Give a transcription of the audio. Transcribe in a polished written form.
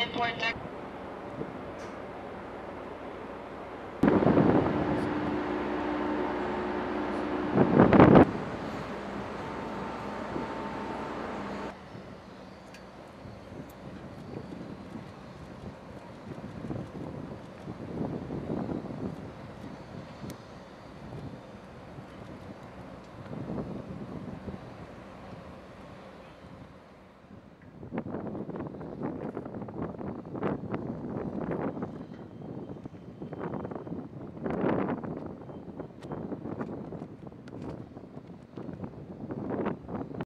important